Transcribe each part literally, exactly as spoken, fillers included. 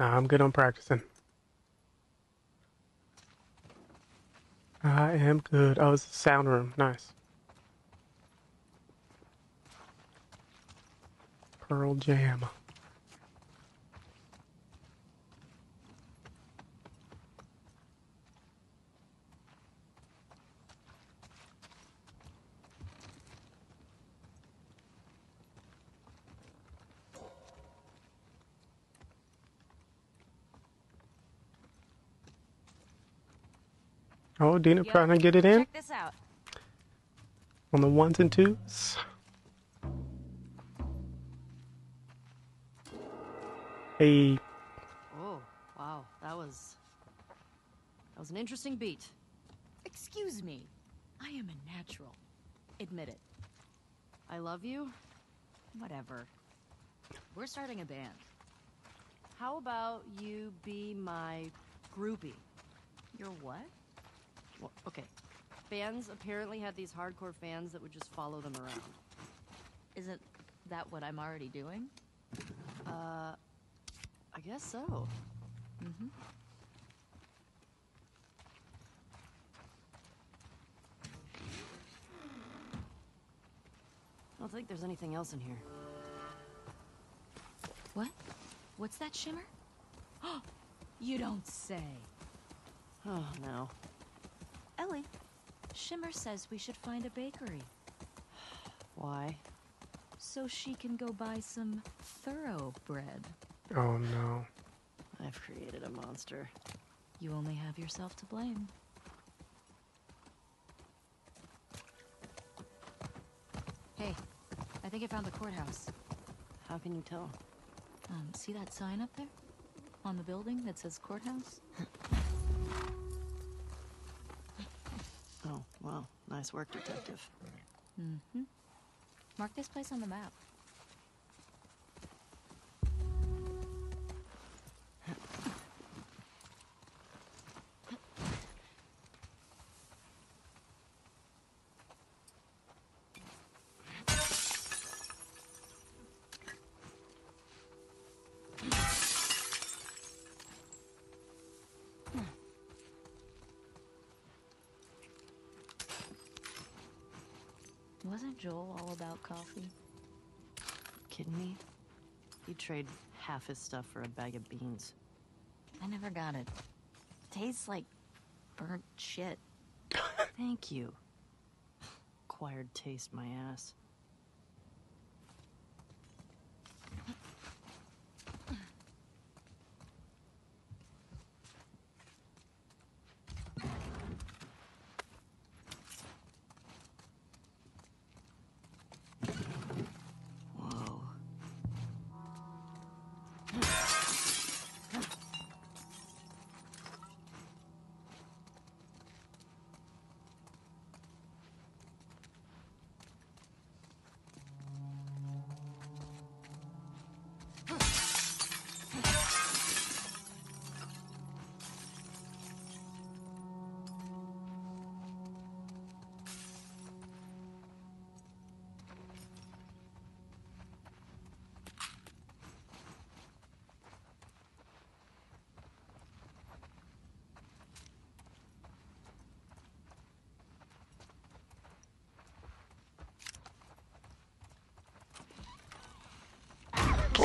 Nah, I'm good on practicing. I am good. Oh, it's the sound room. Nice. Pearl Jam. Oh, Dina, trying to get it in. Check this out. On the ones and twos. Hey. Oh, wow. That was... That was an interesting beat. Excuse me. I am a natural. Admit it. I love you. Whatever. We're starting a band. How about you be my groupie? Your what? Well, okay. Fans apparently had these hardcore fans that would just follow them around. Isn't that what I'm already doing? Uh... I guess so. Mm-hmm. I don't think there's anything else in here. What? What's that shimmer? Oh, you don't say. Oh, no. Ellie, Shimmer says we should find a bakery. Why? So she can go buy some thoroughbred. Oh no. I've created a monster. You only have yourself to blame. Hey, I think I found the courthouse. How can you tell? Um, see that sign up there? On the building that says courthouse? Oh, wow. Nice work, detective. Mm-hmm. Mark this place on the map. Wasn't Joel all about coffee? Kidding me? He'd trade half his stuff for a bag of beans. I never got it. Tastes like burnt shit. Thank you. Acquired taste, my ass.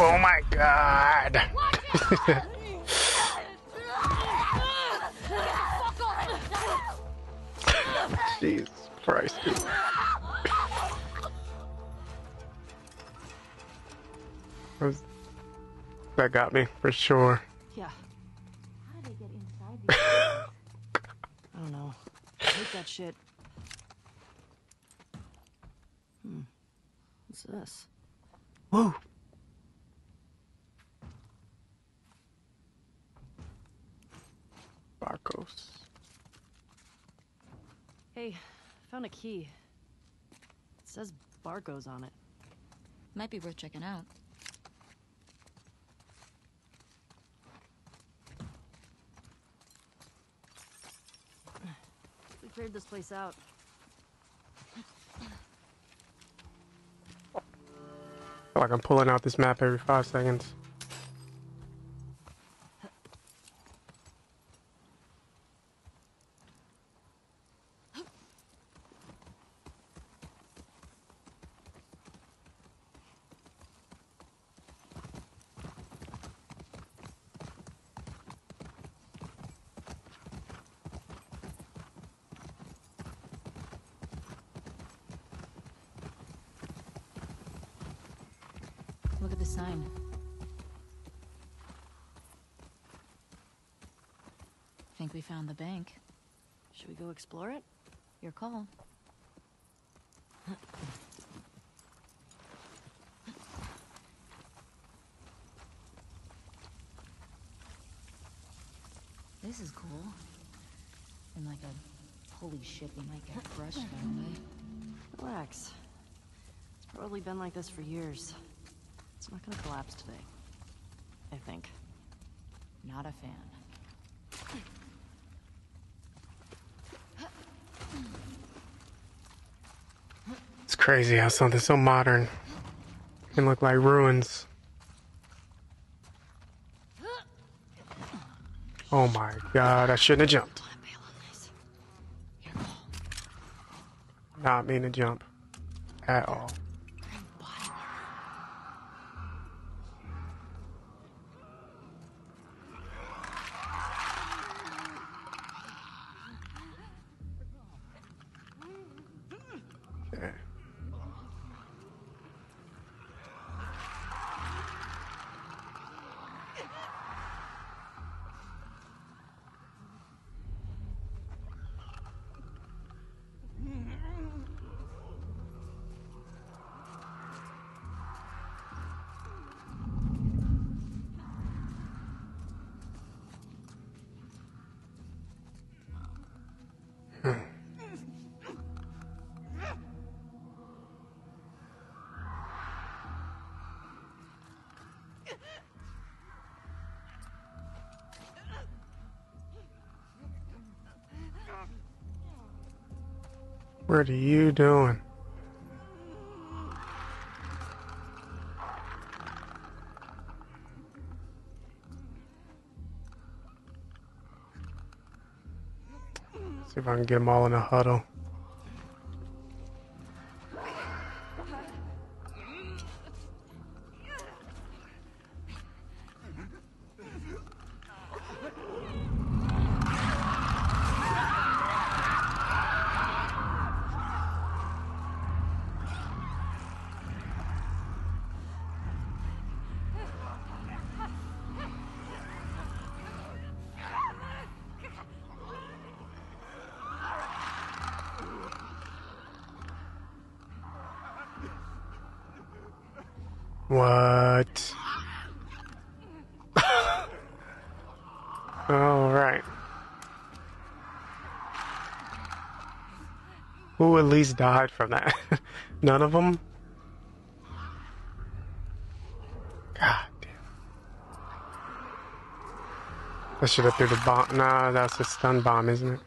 Oh my god! Jesus Christ, dude. That got me for sure. Yeah. How did they get inside these? I don't know. I hate that shit. Hmm. What's this? Whoa! Barcos. Hey, found a key. It says Barcos on it. Might be worth checking out. We cleared this place out. Like I'm pulling out this map every five seconds. Look at the sign. Think we found the bank. Should we go explore it? Your call. This is cool. And like a... Holy shit, we might get crushed by the way. Relax. It's probably been like this for years. It's not gonna collapse today. I think. Not a fan. It's crazy how something so modern can look like ruins. Oh my god, I shouldn't have jumped. Not mean to jump at all. What are you doing? See if I can get them all in a huddle. What? All right. Who at least died from that? None of them? God damn. I should have threw the bomb. Nah, that's a stun bomb, isn't it?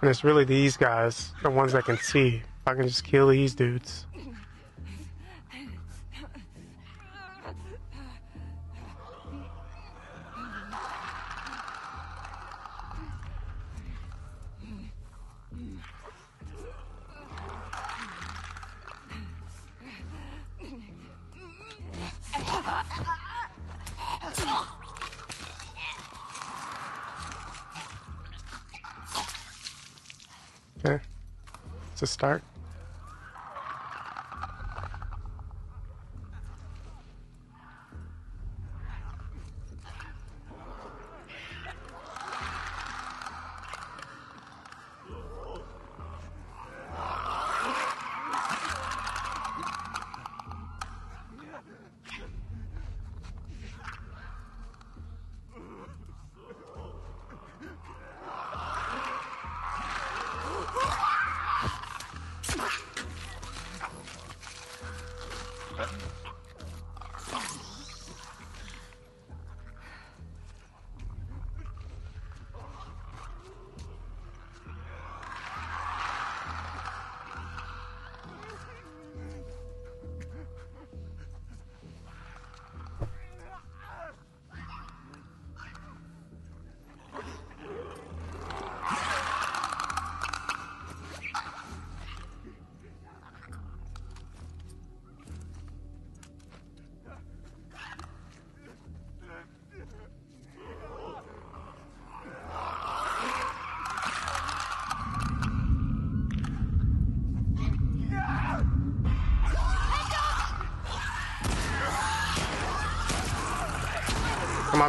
And it's really these guys, the ones I can see. If I can just kill these dudes. Okay, it's a start.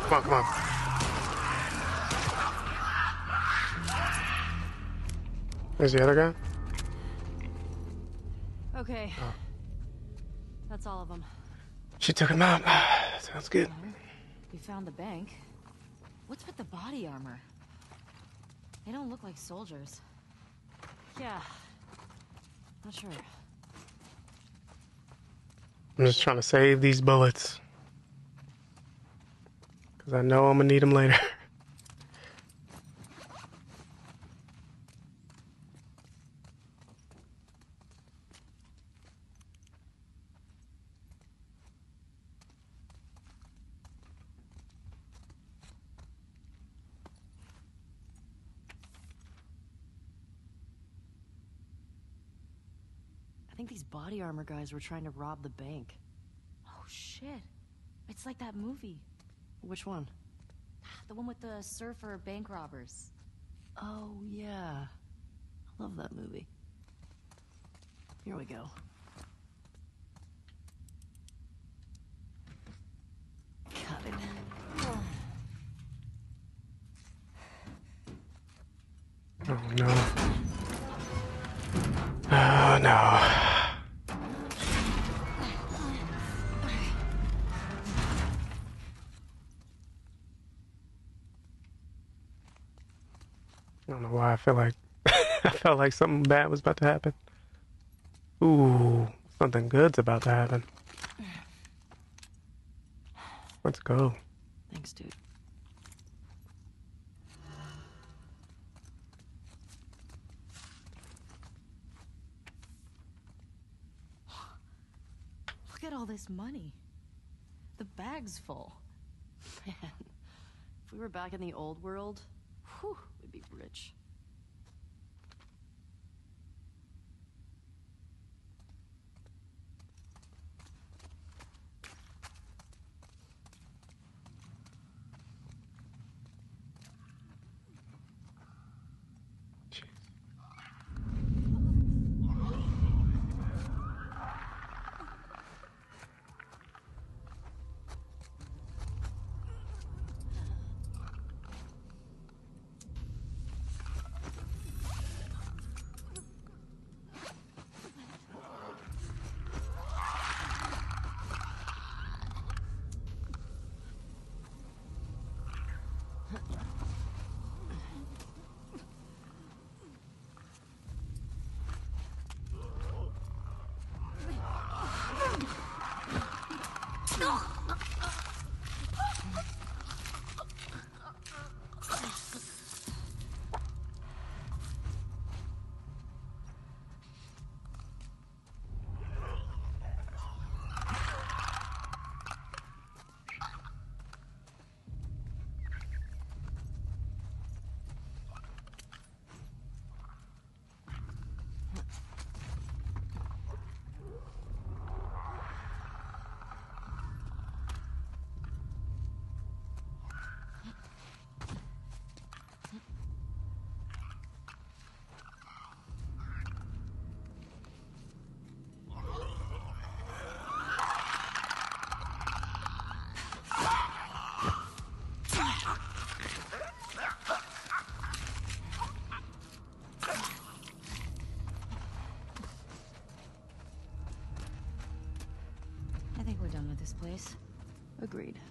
on, come on, come on. Where's the other guy? Okay. Oh. That's all of them. She took him out. Sounds good. We found the bank. What's with the body armor? They don't look like soldiers. Yeah. Not sure. I'm just trying to save these bullets. Because I know I'm going to need them later. I think these body armor guys were trying to rob the bank. Oh shit. It's like that movie. Which one? The one with the surfer bank robbers. Oh yeah. I love that movie. Here we go. Got it. Oh, oh no. Oh no. I don't know why I feel like I felt like something bad was about to happen. Ooh, something good's about to happen. Let's go. Thanks, dude. Look at all this money. The bag's full. Man, if we were back in the old world, whew. Be rich. Jeez. Place. Agreed.